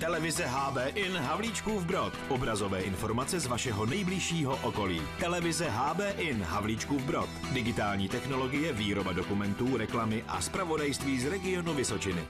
Televize HB IN Havlíčkův Brod. Obrazové informace z vašeho nejbližšího okolí. Televize HB IN Havlíčkův Brod. Digitální technologie, výroba dokumentů, reklamy a zpravodajství z regionu Vysočiny.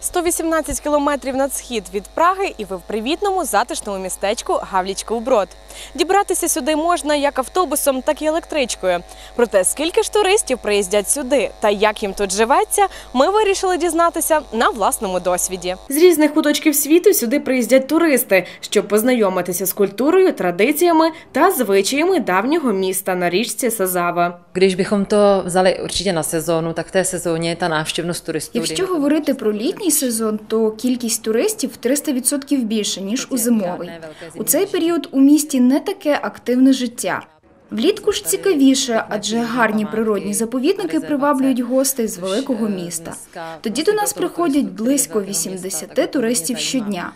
118 кілометрів на схід від Праги і ви в привітному, затишному містечку Гавлічків Брод. Дібратися сюди можна як автобусом, так і електричкою. Проте скільки ж туристів приїздять сюди та як їм тут живеться, ми вирішили дізнатися на власному досвіді. З різних куточків світу сюди приїздять туристи, щоб познайомитися з культурою, традиціями та звичаями давнього міста на річці Сазава. Якщо говорити про літні сезон, то кількість туристів в 300% більше, ніж у зимовий. У цей період у місті не таке активне життя. Влітку ж цікавіше, адже гарні природні заповідники приваблюють гостей з великого міста. Тоді до нас приходять близько 80 туристів щодня.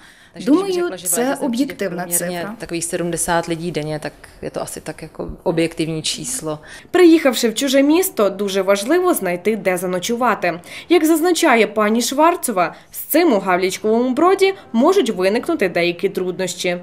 Думаю, це об'єктивна цифра. Таких 70 людей денně, так je to asi tak jako objektivní číslo. Приїхавши в чуже місто, дуже важливо знайти, де заночувати. Як зазначає пані Шварцова, з цим у Гавлічковому Броді можуть виникнути деякі труднощі.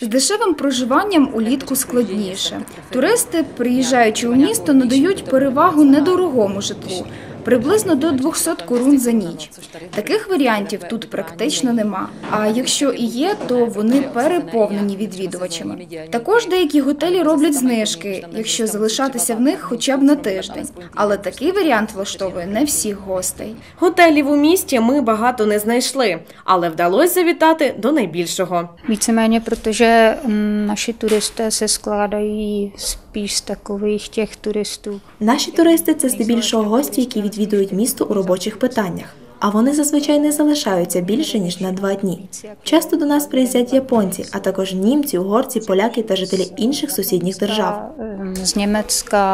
З дешевим проживанням улітку складніше. Туристи, приїжджаючи у місто, надають перевагу недорогому житлу. Приблизно до 200 корун за ніч. Таких варіантів тут практично нема, а якщо і є, то вони переповнені відвідувачами. Також деякі готелі роблять знижки, якщо залишатися в них хоча б на тиждень. Але такий варіант влаштовує не всіх гостей. Готелів у місті ми багато не знайшли, але вдалося завітати до найбільшого. Víceméně, protože naši turisté se skládají spíš z takových těch turistů. Наші туристи – це здебільшого гості, які відвідують місто у робочих питаннях, а вони зазвичай не залишаються більше, ніж на 2 дні. Часто до нас приїздять японці, а також німці, угорці, поляки та жителі інших сусідніх держав. З Німеччини,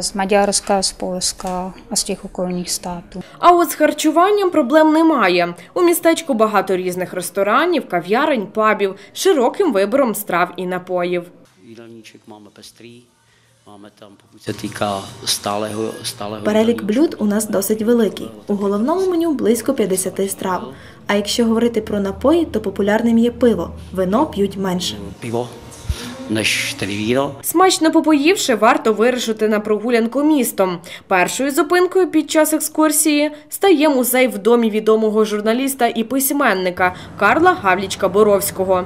з Мадярська, з Польська, з тих околних штатів. А от з харчуванням проблем немає. У містечку багато різних ресторанів, кав'ярень, пабів, широким вибором страв і напоїв. Jídelníček máme pestrý. Перелік блюд у нас досить великий. У головному меню близько 50 страв. А якщо говорити про напої, то популярним є пиво. Вино п'ють менше. Смачно попоївши, варто вирішити на прогулянку містом. Першою зупинкою під час екскурсії стає музей в домі відомого журналіста і письменника Карла Havлíčka-Боровського.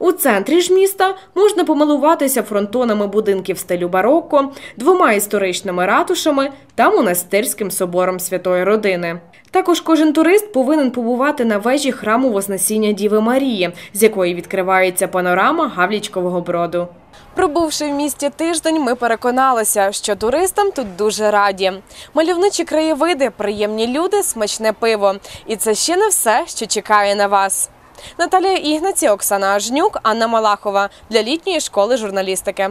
У центрі ж міста можна помилуватися фронтонами будинків стилю барокко, 2 історичними ратушами та монастирським собором Святої Родини. Також кожен турист повинен побувати на вежі храму Вознесіння Діви Марії, з якої відкривається панорама Гавлічкового Броду. Пробувши в місті тиждень, ми переконалися, що туристам тут дуже раді. Мальовничі краєвиди, приємні люди, смачне пиво. І це ще не все, що чекає на вас. Наталья Игнатия, Оксана Ажнюк, Анна Малахова для літньої школи журналістики.